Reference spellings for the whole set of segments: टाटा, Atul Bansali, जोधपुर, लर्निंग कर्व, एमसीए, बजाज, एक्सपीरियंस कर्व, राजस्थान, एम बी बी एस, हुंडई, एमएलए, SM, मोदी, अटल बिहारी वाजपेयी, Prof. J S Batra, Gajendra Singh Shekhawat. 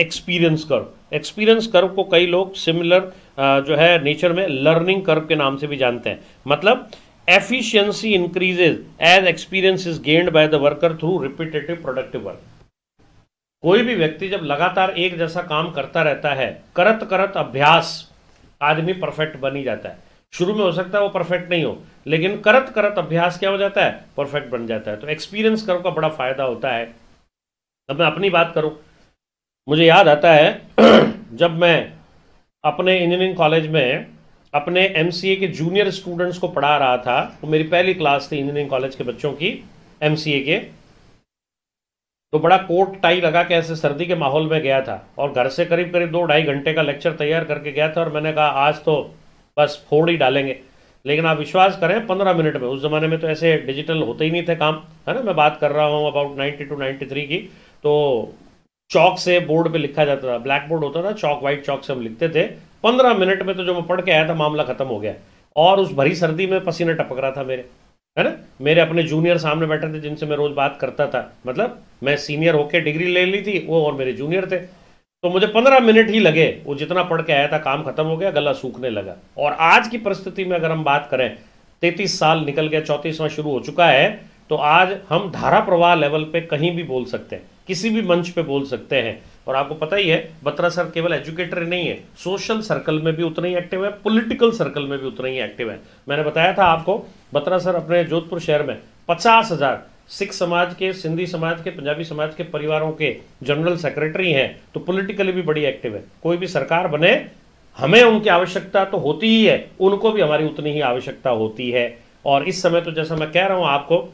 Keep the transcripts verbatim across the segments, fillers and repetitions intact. एक्सपीरियंस कर्व। एक्सपीरियंस कर्व को कई लोग सिमिलर जो है नेचर में लर्निंग कर्व के नाम से भी जानते हैं। मतलब efficiency increases as experience is gained by the worker through repetitive productive work. कोई भी व्यक्ति जब लगातार एक जैसा काम करता रहता है, करत करत अभ्यास, आदमी परफेक्ट बन ही जाता है। शुरू में हो सकता है वो परफेक्ट नहीं हो, लेकिन करत करत अभ्यास क्या हो जाता है, परफेक्ट बन जाता है। तो एक्सपीरियंस कर्व का बड़ा फायदा होता है। अब मैं अपनी बात करूं, मुझे याद आता है जब मैं अपने इंजीनियरिंग कॉलेज में अपने एमसीए के जूनियर स्टूडेंट्स को पढ़ा रहा था, तो मेरी पहली क्लास थी इंजीनियरिंग कॉलेज के बच्चों की एमसीए के। तो बड़ा कोट टाई लगा के ऐसे सर्दी के माहौल में गया था और घर से करीब करीब दो ढाई घंटे का लेक्चर तैयार करके गया था। और मैंने कहा आज तो बस फोड़ ही डालेंगे, लेकिन आप विश्वास करें पंद्रह मिनट में, उस ज़माने में तो ऐसे डिजिटल होते ही नहीं थे काम, है ना, मैं बात कर रहा हूँ about ninety two ninety three की। तो चौक से बोर्ड पे लिखा जाता था, ब्लैक बोर्ड होता था, चौक वाइट चौक से हम लिखते थे। पंद्रह मिनट में तो जो मैं पढ़ के आया था मामला खत्म हो गया। और उस भरी सर्दी में पसीना टपक रहा था मेरे, है ना, मेरे अपने जूनियर सामने बैठे थे जिनसे मैं रोज़ बात करता था। मतलब मैं सीनियर होके डिग्री ले ली थी, वो और मेरे जूनियर थे। तो मुझे पंद्रह मिनट ही लगे, वो जितना पढ़ के आया था काम खत्म हो गया, गला सूखने लगा। और आज की परिस्थिति में अगर हम बात करें, तैंतीस साल निकल गया, चौंतीसवां शुरू हो चुका है, तो आज हम धारा प्रवाह लेवल पे कहीं भी बोल सकते हैं, किसी भी मंच पे बोल सकते हैं। और आपको पता ही है बत्रा सर केवल एजुकेटर ही नहीं है, सोशल सर्कल में भी उतने ही एक्टिव है, पॉलिटिकल सर्कल में भी उतने ही एक्टिव है। मैंने बताया था आपको, बत्रा सर अपने जोधपुर शहर में पचास हजार सिख समाज के, सिंधी समाज के, पंजाबी समाज के परिवारों के जनरल सेक्रेटरी हैं। तो पॉलिटिकली भी बड़ी एक्टिव है। कोई भी सरकार बने, हमें उनकी आवश्यकता तो होती ही है, उनको भी हमारी उतनी ही आवश्यकता होती है। और इस समय तो जैसा मैं कह रहा हूँ आपको,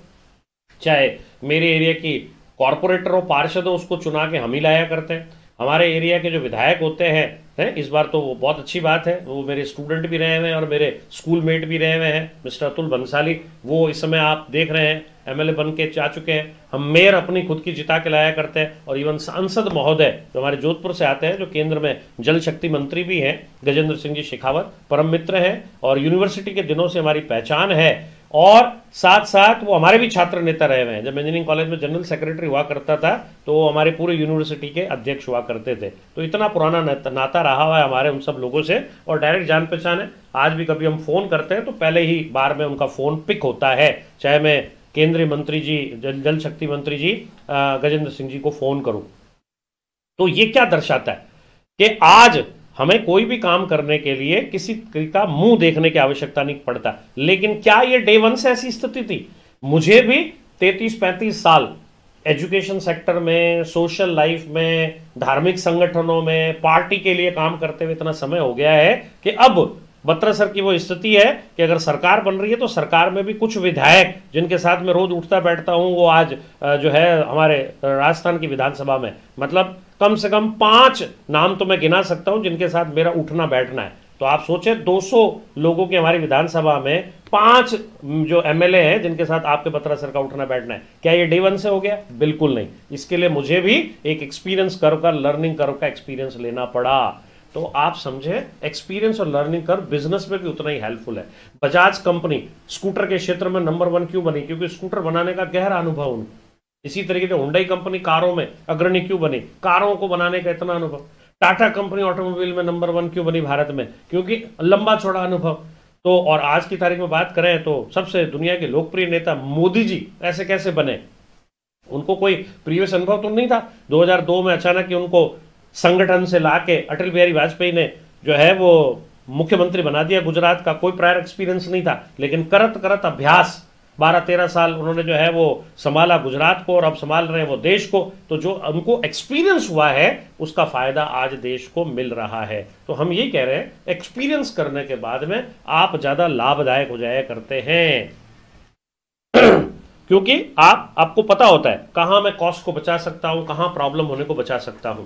चाहे मेरे एरिया की कॉरपोरेटर हो, पार्षद हो, उसको चुना के हम ही लाया करते हैं। हमारे एरिया के जो विधायक होते हैं, हैं इस बार तो वो बहुत अच्छी बात है, वो मेरे स्टूडेंट भी रहे हुए हैं और मेरे स्कूल मेट भी रहे हुए हैं, मिस्टर अतुल बंसाली। वो इस समय आप देख रहे हैं एमएलए बन के आ चुके हैं। हम मेयर अपनी खुद की जिता के लाया करते हैं। और इवन सांसद महोदय जो हमारे जोधपुर से आते हैं, जो केंद्र में जल शक्ति मंत्री भी हैं, गजेंद्र सिंह जी शेखावत, परम मित्र हैं और यूनिवर्सिटी के दिनों से हमारी पहचान है। और साथ साथ वो हमारे भी छात्र नेता रहे हुए हैं। जब इंजीनियरिंग कॉलेज में जनरल सेक्रेटरी हुआ करता था तो वो हमारे पूरे यूनिवर्सिटी के अध्यक्ष हुआ करते थे। तो इतना पुराना नाता रहा हुआ है हमारे उन सब लोगों से और डायरेक्ट जान पहचान है। आज भी कभी हम फ़ोन करते हैं तो पहले ही बार में उनका फ़ोन पिक होता है। चाहे मैं केंद्रीय मंत्री जी, जल शक्ति मंत्री जी गजेंद्र सिंह जी को फ़ोन करूँ। तो ये क्या दर्शाता है कि आज हमें कोई भी काम करने के लिए किसी का मुंह देखने की आवश्यकता नहीं पड़ता। लेकिन क्या ये डे वन से ऐसी स्थिति थी? मुझे भी तैंतीस पैंतीस साल एजुकेशन सेक्टर में, सोशल लाइफ में, धार्मिक संगठनों में, पार्टी के लिए काम करते हुए इतना समय हो गया है कि अब बत्रा सर की वो स्थिति है कि अगर सरकार बन रही है तो सरकार में भी कुछ विधायक जिनके साथ मैं रोज उठता बैठता हूँ, वो आज जो है हमारे राजस्थान की विधानसभा में, मतलब कम से कम पांच नाम तो मैं गिना सकता हूं जिनके साथ मेरा उठना बैठना है। तो आप सोचे दो सौ लोगों की हमारी विधानसभा में पांच जो एमएलए हैं जिनके साथ आपके बत्रा सर का उठना बैठना है। क्या ये डे वन से हो गया? बिल्कुल नहीं। इसके लिए मुझे भी एक एक्सपीरियंस कर्व का, लर्निंग कर्व का एक्सपीरियंस लेना पड़ा। तो आप समझे, एक्सपीरियंस और लर्निंग कर्व बिजनेस में भी उतना ही हेल्पफुल है। बजाज कंपनी स्कूटर के क्षेत्र में नंबर वन क्यों बनी? क्योंकि स्कूटर बनाने का गहरा अनुभव उन्हें। इसी तरीके से हुंडई कंपनी कारों में अग्रणी क्यों बनी? कारों को बनाने का इतना अनुभव। टाटा कंपनी ऑटोमोबाइल में नंबर वन क्यों बनी भारत में? क्योंकि लंबा चौड़ा अनुभव। तो और आज की तारीख में बात करें तो सबसे दुनिया के लोकप्रिय नेता मोदी जी ऐसे कैसे बने? उनको कोई प्रीवियस अनुभव तो नहीं था। दो हज़ार दो में अचानक ही उनको संगठन से ला के अटल बिहारी वाजपेयी ने जो है वो मुख्यमंत्री बना दिया गुजरात का। कोई प्रायर एक्सपीरियंस नहीं था, लेकिन करत करत अभ्यास बारह तेरह साल उन्होंने जो है वो संभाला गुजरात को और अब संभाल रहे हैं वो देश को। तो जो उनको एक्सपीरियंस हुआ है उसका फायदा आज देश को मिल रहा है। तो हम ये कह रहे हैं एक्सपीरियंस करने के बाद में आप ज्यादा लाभदायक हो जाया करते हैं, क्योंकि आप आपको पता होता है कहां मैं कॉस्ट को बचा सकता हूं, कहां प्रॉब्लम होने को बचा सकता हूं।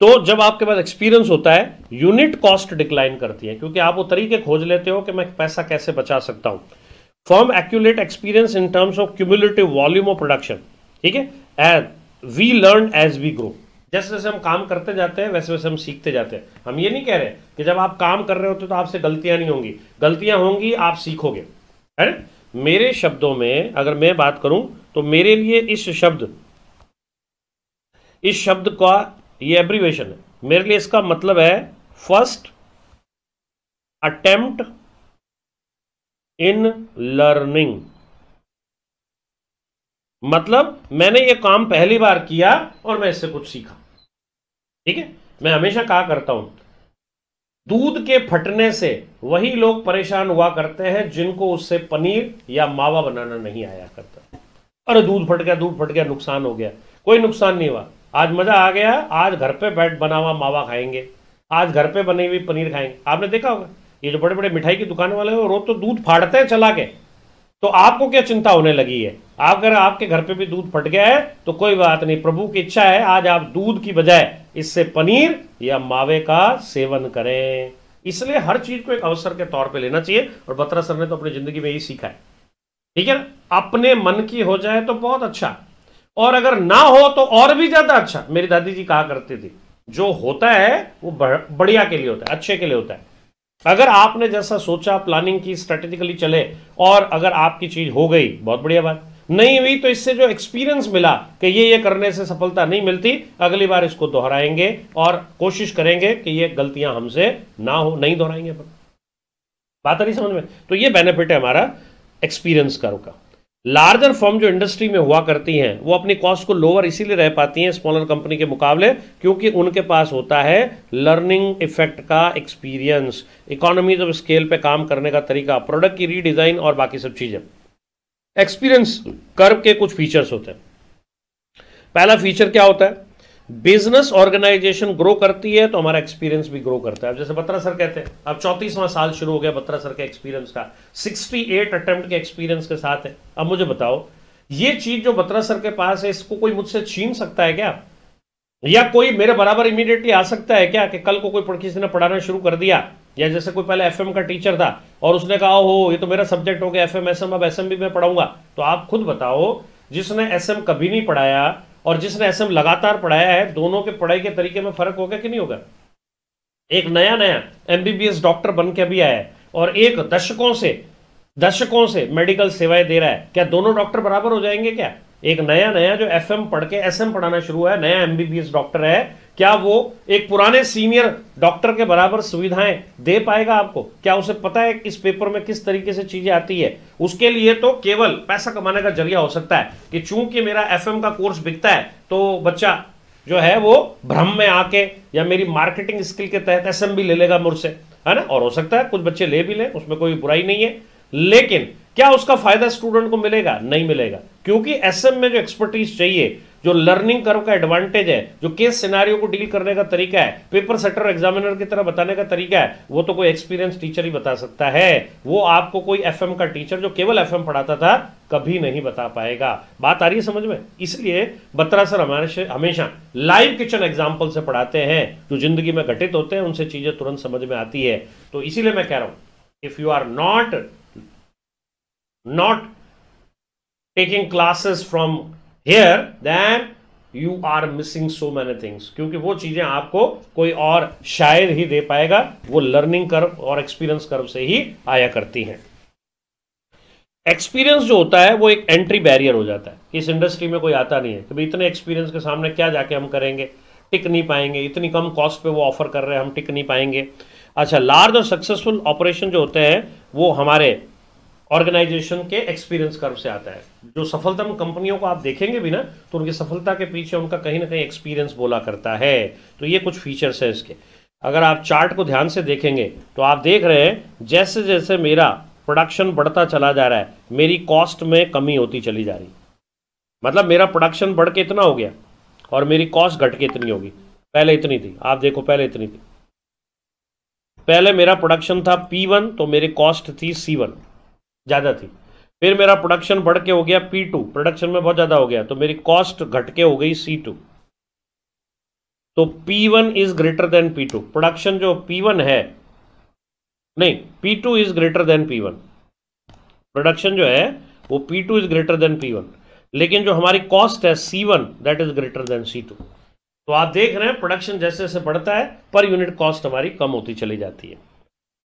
तो जब आपके पास एक्सपीरियंस होता है यूनिट कॉस्ट डिक्लाइन करती है, क्योंकि आप वो तरीके खोज लेते हो कि मैं पैसा कैसे बचा सकता हूं। Firm accumulate experience in terms of cumulative volume of production, ठीक है, as we learn as we grow। जैसे जैसे हम काम करते जाते हैं वैसे वैसे हम सीखते जाते हैं। हम ये नहीं कह रहे कि जब आप काम कर रहे होते तो आपसे गलतियां नहीं होंगी, गलतियां होंगी, आप सीखोगे, है ना। मेरे शब्दों में अगर मैं बात करूं तो मेरे लिए इस शब्द इस शब्द का ये एब्रीवेशन है, मेरे लिए इसका मतलब है फर्स्ट अटेम्प्ट इन लर्निंग। मतलब मैंने ये काम पहली बार किया और मैं इससे कुछ सीखा। ठीक है, मैं हमेशा कहा करता हूं दूध के फटने से वही लोग परेशान हुआ करते हैं जिनको उससे पनीर या मावा बनाना नहीं आया करता। अरे दूध फट गया, दूध फट गया, नुकसान हो गया। कोई नुकसान नहीं हुआ, आज मजा आ गया, आज घर पे बैठ बना हुआ मावा खाएंगे, आज घर पे बनी हुई पनीर खाएंगे। आपने देखा होगा ये जो बड़े बड़े मिठाई की दुकान वाले हैं रोज तो दूध फाड़ते हैं चला के, तो आपको क्या चिंता होने लगी है? आप अगर आपके घर पे भी दूध फट गया है तो कोई बात नहीं, प्रभु की इच्छा है आज आप दूध की बजाय इससे पनीर या मावे का सेवन करें। इसलिए हर चीज को एक अवसर के तौर पे लेना चाहिए और बत्रा सर ने तो अपनी जिंदगी में यही सीखा है। ठीक है ना, अपने मन की हो जाए तो बहुत अच्छा, और अगर ना हो तो और भी ज्यादा अच्छा। मेरी दादी जी कहा करती थी जो होता है वो बढ़िया के लिए होता है, अच्छे के लिए होता है। अगर आपने जैसा सोचा, प्लानिंग की, स्ट्रेटेजिकली चले और अगर आपकी चीज हो गई बहुत बढ़िया बात, नहीं हुई तो इससे जो एक्सपीरियंस मिला कि ये ये करने से सफलता नहीं मिलती, अगली बार इसको दोहराएंगे और कोशिश करेंगे कि ये गलतियां हमसे ना हो, नहीं दोहराएंगे। बात आ रही समझ में? तो ये बेनिफिट है हमारा एक्सपीरियंस का। रुका लार्जर फर्म जो इंडस्ट्री में हुआ करती हैं वो अपनी कॉस्ट को लोअर इसीलिए रह पाती हैं स्मॉलर कंपनी के मुकाबले क्योंकि उनके पास होता है लर्निंग इफेक्ट का एक्सपीरियंस, इकोनॉमीज ऑफ स्केल पे काम करने का तरीका, प्रोडक्ट की रीडिज़ाइन और बाकी सब चीज़ें। एक्सपीरियंस कर्व के कुछ फीचर्स होते हैं। पहला फीचर क्या होता है? बिजनेस ऑर्गेनाइजेशन ग्रो करती है तो हमारा एक्सपीरियंस भी ग्रो करता है। अब जैसे बत्रा सर कहते हैं अब चौंतीसवां साल शुरू हो गया बत्रा सर के एक्सपीरियंस का, अड़सठ अटेम्प्ट के एक्सपीरियंस के साथ है। अब मुझे बताओ ये चीज जो बत्रा सर के पास है इसको कोई मुझसे छीन सकता है क्या, या कोई मेरे बराबर इमीडिएटली आ सकता है क्या कि कल को कोई किसी ने पढ़ाना शुरू कर दिया, या जैसे कोई पहले एफ एम का टीचर था और उसने कहा ओहो ये तो मेरा सब्जेक्ट हो गया एफ एम एस एम, अब एस एम भी मैं पढ़ाऊंगा। तो आप खुद बताओ जिसने एस एम कभी नहीं पढ़ाया और जिसने एस एम लगातार पढ़ाया है दोनों के पढ़ाई के तरीके में फर्क होगा कि नहीं होगा। एक नया नया एम बी बी एस doctor बन के अभी आया है और एक दशकों से दशकों से मेडिकल सेवाएं दे रहा है, क्या दोनों डॉक्टर बराबर हो जाएंगे क्या? एक नया नया जो एफ एम पढ़ के एस एम पढ़ाना शुरू हुआ है, नया एम बी बी एस doctor है, क्या वो एक पुराने सीनियर डॉक्टर के बराबर सुविधाएं दे पाएगा आपको? क्या उसे पता है इस पेपर में किस तरीके से चीजें आती है? उसके लिए तो केवल पैसा कमाने का जरिया हो सकता है कि चूंकि मेरा एफ एम का कोर्स बिकता है तो बच्चा जो है वो भ्रम में आके या मेरी मार्केटिंग स्किल के तहत एस एम भी ले लेगा मुझसे, है ना। और हो सकता है कुछ बच्चे ले भी लें, उसमें कोई बुराई नहीं है, लेकिन क्या उसका फायदा स्टूडेंट को मिलेगा? नहीं मिलेगा, क्योंकि एस एम में जो एक्सपर्टीज चाहिए, जो लर्निंग कर्व का एडवांटेज है, जो केस सिनारियो को डील करने का तरीका है, पेपर सेटर एग्जामिनर की तरह बताने का तरीका है, वो तो कोई एक्सपीरियंस टीचर ही बता सकता है। वो आपको कोई एफ एम का टीचर जो केवल एफ एम पढ़ाता था कभी नहीं बता पाएगा। बात आ रही है समझ में? इसलिए बत्रा सर हमारे हमेशा लाइव किचन एग्जाम्पल से पढ़ाते हैं, जो जिंदगी में घटित होते हैं उनसे चीजें तुरंत समझ में आती है। तो इसीलिए मैं कह रहा हूं if you are not not taking classes from here then you are missing so many things, क्योंकि वो चीजें आपको कोई और शायद ही दे पाएगा, वो लर्निंग कर्व और एक्सपीरियंस कर्व से ही आया करती हैं। एक्सपीरियंस जो होता है वो एक एंट्री बैरियर हो जाता है। इस इंडस्ट्री में कोई आता नहीं है कि भाई इतने एक्सपीरियंस के सामने क्या जाके हम करेंगे, टिक नहीं पाएंगे, इतनी कम कॉस्ट पे वो ऑफर कर रहे हैं, हम टिक नहीं पाएंगे। अच्छा, लार्ज और सक्सेसफुल ऑपरेशन जो होते हैं वो हमारे ऑर्गेनाइजेशन के एक्सपीरियंस कर्व से आता है। जो सफलतम कंपनियों को आप देखेंगे भी ना तो उनकी सफलता के पीछे उनका कहीं ना कहीं एक्सपीरियंस बोला करता है। तो ये कुछ फीचर्स है इसके। अगर आप चार्ट को ध्यान से देखेंगे तो आप देख रहे हैं जैसे जैसे मेरा प्रोडक्शन बढ़ता चला जा रहा है मेरी कॉस्ट में कमी होती चली जा रही। मतलब मेरा प्रोडक्शन बढ़ के इतना हो गया और मेरी कॉस्ट घट के इतनी होगी। पहले इतनी थी, आप देखो पहले इतनी थी, पहले मेरा प्रोडक्शन था पी वन तो मेरी कॉस्ट थी सी वन ज़्यादा थी। फिर मेरा प्रोडक्शन बढ़ के हो गया पी टू, प्रोडक्शन में बहुत ज़्यादा हो गया तो मेरी कॉस्ट घट के हो गई सी टू। तो P one is greater than P two, production जो पी वन है नहीं P two is greater than P one, production जो है वो P two is greater than P one, लेकिन जो हमारी कॉस्ट है C one that is greater than C two. तो आप देख रहे हैं प्रोडक्शन जैसे जैसे बढ़ता है पर यूनिट कॉस्ट हमारी कम होती चली जाती है।